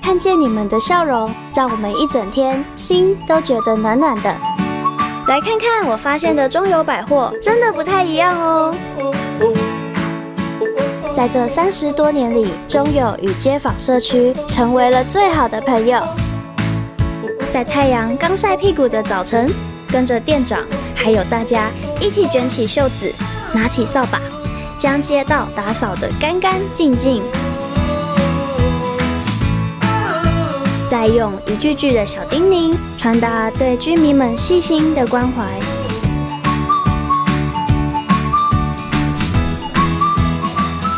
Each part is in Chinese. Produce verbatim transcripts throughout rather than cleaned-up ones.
看见你们的笑容，让我们一整天心都觉得暖暖的。来看看我发现的中友百货，真的不太一样哦。在这三十多年里，中友与街坊社区成为了最好的朋友。在太阳刚晒屁股的早晨，跟着店长还有大家一起卷起袖子，拿起扫把，将街道打扫得干干净净。 再用一句句的小叮咛，传达对居民们细心的关怀。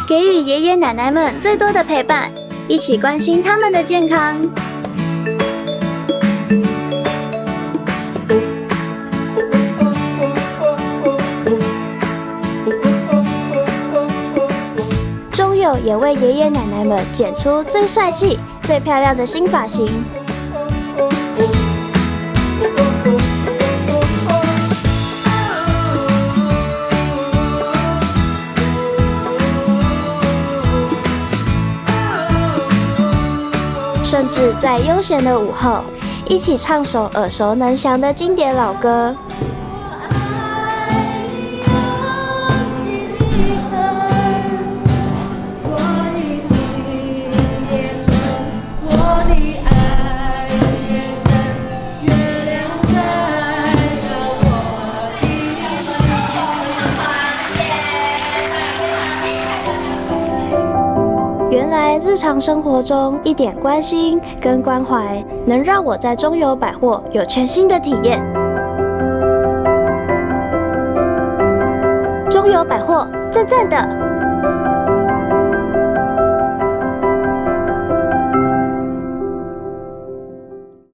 给予爷爷奶奶们最多的陪伴，一起关心他们的健康。中友也为爷爷奶奶们剪出最帅气、 最漂亮的新发型，甚至在悠闲的午后，一起唱首耳熟能详的经典老歌。 日常生活中一点关心跟关怀，能让我在中友百货有全新的体验。中友百货，赞赞的！